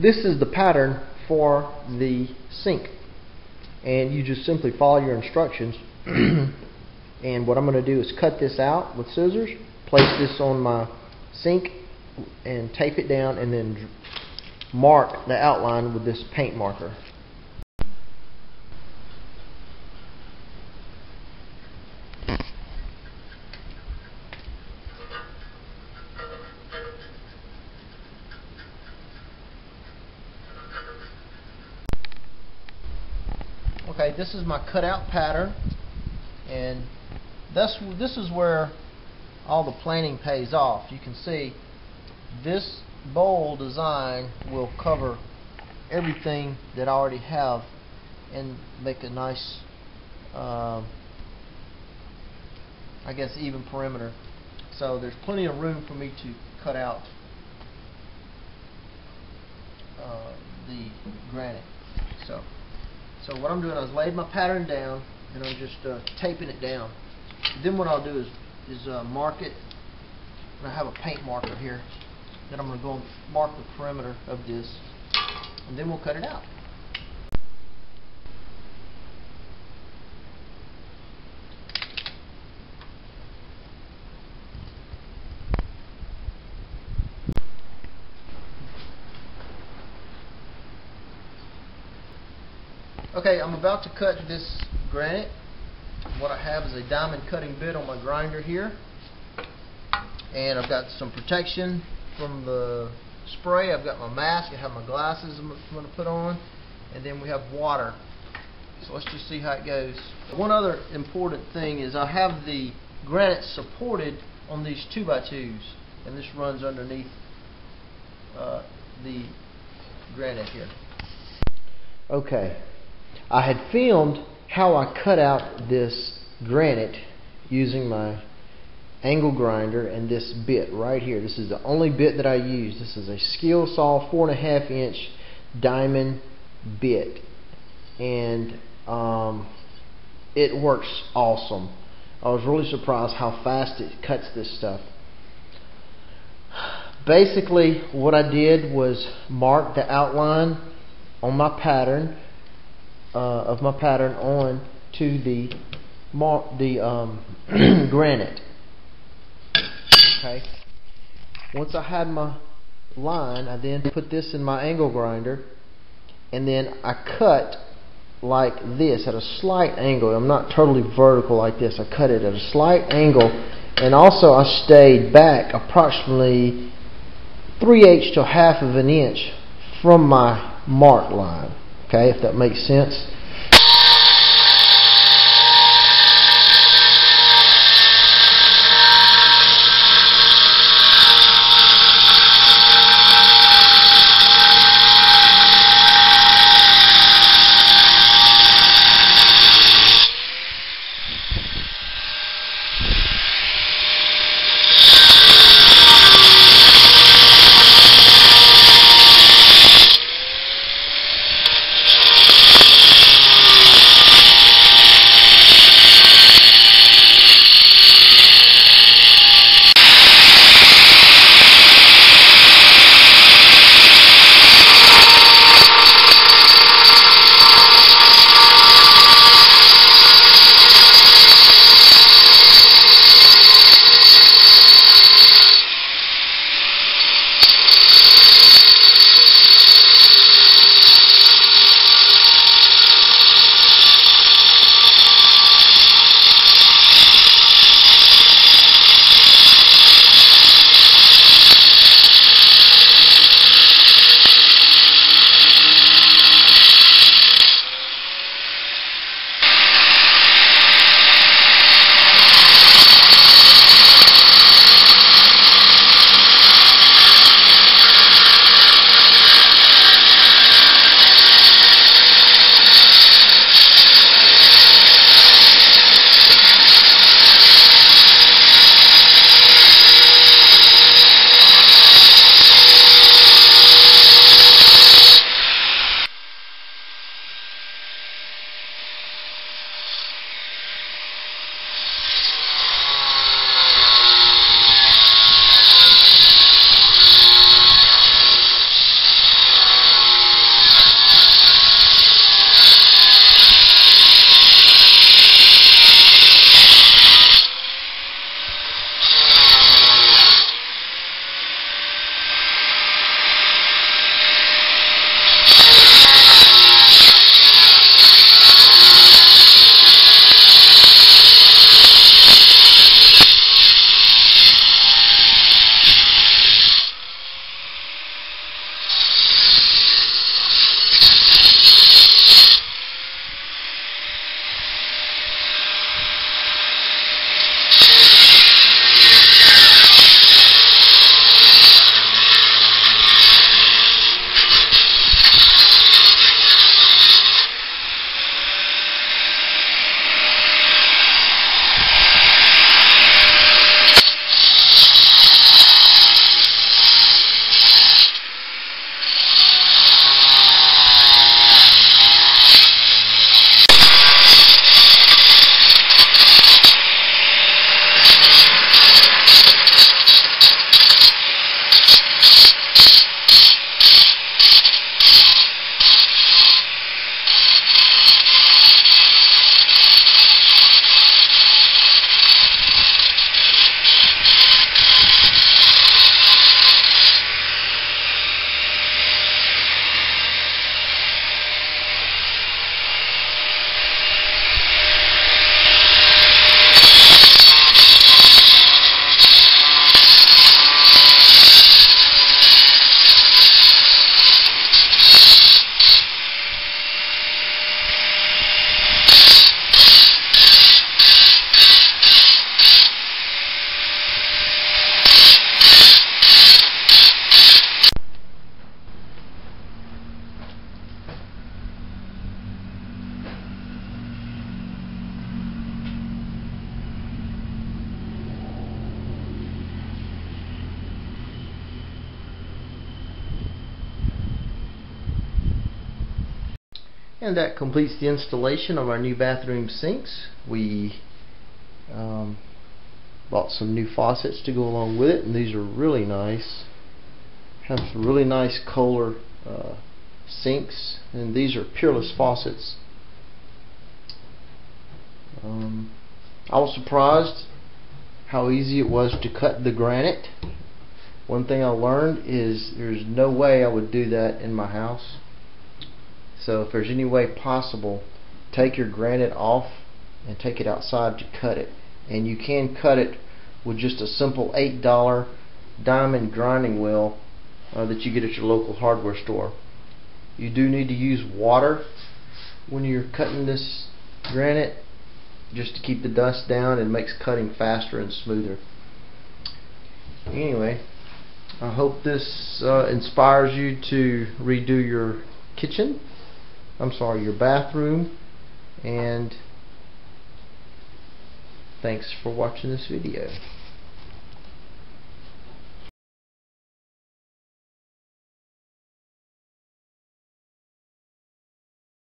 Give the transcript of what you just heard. This is the pattern for the sink, and you just simply follow your instructions. And what I'm going to do is cut this out with scissors, place this on my sink, and tape it down, and then mark the outline with this paint marker. Okay, this is my cutout pattern, and this is where all the planning pays off. You can see this bowl design will cover everything that I already have and make a nice, I guess, even perimeter. So there's plenty of room for me to cut out the granite. So what I'm doing is laid my pattern down, and I'm just taping it down. Then what I'll do is mark it. And I have a paint marker here that I'm going to go and mark the perimeter of this, and then we'll cut it out. Okay, I'm about to cut this granite. What I have is a diamond cutting bit on my grinder here, and I've got some protection from the spray. I've got my mask, I have my glasses I'm going to put on, and then we have water. So let's just see how it goes. One other important thing is I have the granite supported on these 2x2s, and this runs underneath the granite here. Okay. I had filmed how I cut out this granite using my angle grinder and this bit right here. This is the only bit that I use. This is a Skill Saw 4.5 inch diamond bit, and it works awesome. I was really surprised how fast it cuts this stuff. Basically, what I did was mark the outline on my pattern. Of my pattern on to the granite. Okay. Once I had my line, I then put this in my angle grinder, and then I cut like this at a slight angle. I'm not totally vertical like this. I cut it at a slight angle, and also I stayed back approximately 3/8 to 1/2 of an inch from my mark line. Okay, if that makes sense. And that completes the installation of our new bathroom sinks. We bought some new faucets to go along with it, and these are really nice. Have some really nice Kohler sinks, and these are Peerless faucets. I was surprised how easy it was to cut the granite. One thing I learned is there's no way I would do that in my house. So if there's any way possible, take your granite off and take it outside to cut it. And you can cut it with just a simple $8 diamond grinding wheel that you get at your local hardware store. You do need to use water when you're cutting this granite, just to keep the dust down and makes cutting faster and smoother. Anyway, I hope this inspires you to redo your kitchen. I'm sorry, your bathroom. And thanks for watching this video.